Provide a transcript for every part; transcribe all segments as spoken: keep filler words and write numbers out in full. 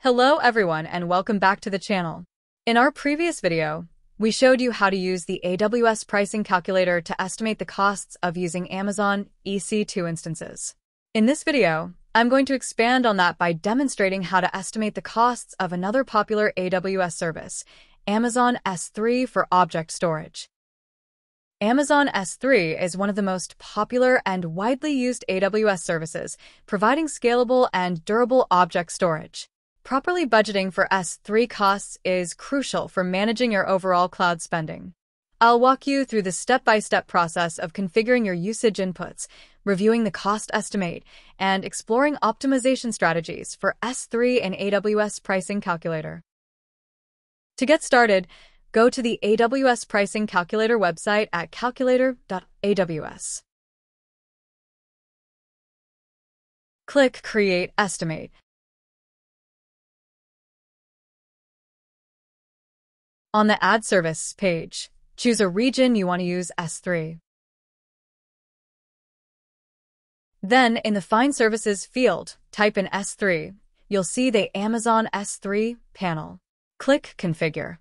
Hello everyone and welcome back to the channel. In our previous video, we showed you how to use the A W S Pricing Calculator to estimate the costs of using Amazon E C two instances. In this video, I'm going to expand on that by demonstrating how to estimate the costs of another popular A W S service, Amazon S three for object storage. Amazon S three is one of the most popular and widely used A W S services, providing scalable and durable object storage. Properly budgeting for S three costs is crucial for managing your overall cloud spending. I'll walk you through the step-by-step process of configuring your usage inputs, reviewing the cost estimate, and exploring optimization strategies for S three and A W S Pricing Calculator. To get started, go to the A W S Pricing Calculator website at calculator dot A W S. Click Create Estimate. On the Add Service page, choose a region you want to use S three. Then, in the Find Services field, type in S three. You'll see the Amazon S three panel. Click Configure.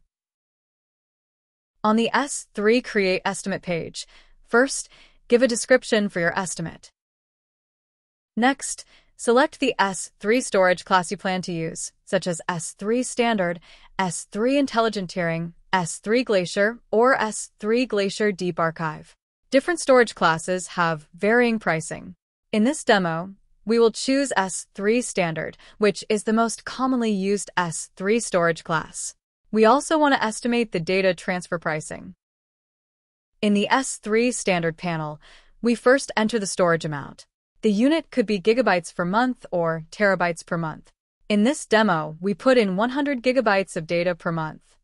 On the S three Create Estimate page, first, give a description for your estimate. Next, select the S three storage class you plan to use, such as S three Standard, S three Intelligent Tiering, S three Glacier, or S three Glacier Deep Archive. Different storage classes have varying pricing. In this demo, we will choose S three Standard, which is the most commonly used S three storage class. We also want to estimate the data transfer pricing. In the S three Standard panel, we first enter the storage amount. The unit could be gigabytes per month or terabytes per month. In this demo, we put in one hundred gigabytes of data per month.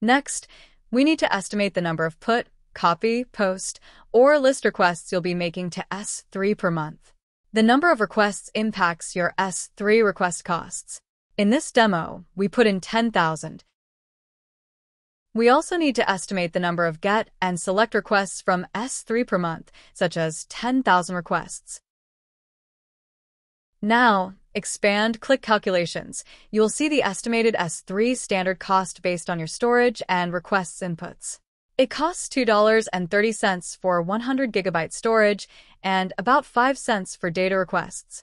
Next, we need to estimate the number of put, copy, post, or list requests you'll be making to S three per month. The number of requests impacts your S three request costs. In this demo, we put in ten thousand. We also need to estimate the number of get and select requests from S three per month, such as ten thousand requests. Now, expand, click Calculations. You will see the estimated S three standard cost based on your storage and requests inputs. It costs two dollars and thirty cents for one hundred gigabyte storage and about five cents for data requests.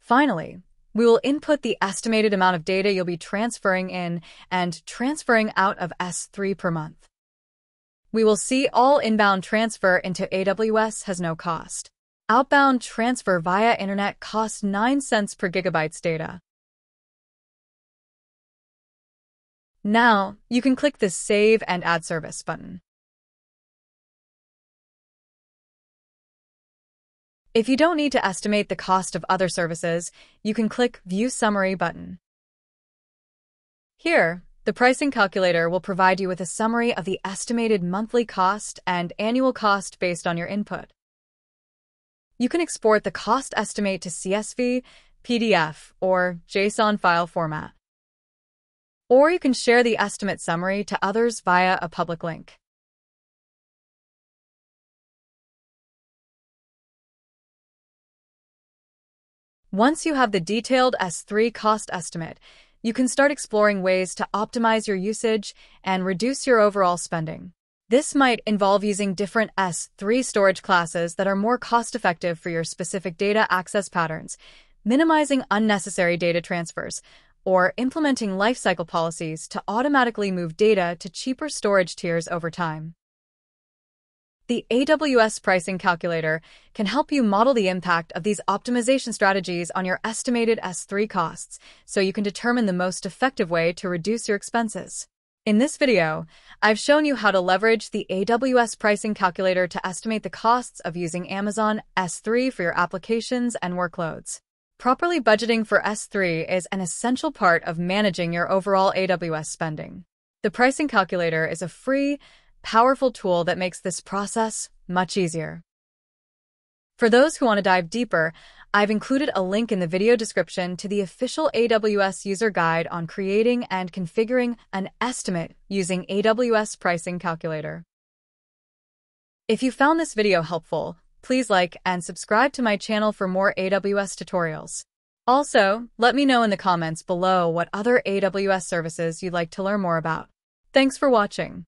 Finally, we will input the estimated amount of data you'll be transferring in and transferring out of S three per month. We will see all inbound transfer into A W S has no cost. Outbound transfer via internet costs nine cents per gigabytes data. Now, you can click the Save and Add Service button. If you don't need to estimate the cost of other services, you can click View Summary button. Here, the pricing calculator will provide you with a summary of the estimated monthly cost and annual cost based on your input. You can export the cost estimate to C S V, P D F, or JSON file format. Or you can share the estimate summary to others via a public link. Once you have the detailed S three cost estimate, you can start exploring ways to optimize your usage and reduce your overall spending. This might involve using different S three storage classes that are more cost-effective for your specific data access patterns, minimizing unnecessary data transfers, or implementing lifecycle policies to automatically move data to cheaper storage tiers over time. The A W S Pricing Calculator can help you model the impact of these optimization strategies on your estimated S three costs, so you can determine the most effective way to reduce your expenses. In this video, I've shown you how to leverage the A W S Pricing Calculator to estimate the costs of using Amazon S three for your applications and workloads. Properly budgeting for S three is an essential part of managing your overall A W S spending. The Pricing Calculator is a free, powerful tool that makes this process much easier. For those who want to dive deeper, I've included a link in the video description to the official A W S user guide on creating and configuring an estimate using A W S Pricing Calculator. If you found this video helpful, Please like and subscribe to my channel for more A W S tutorials. Also, let me know in the comments below what other A W S services you'd like to learn more about. Thanks for watching.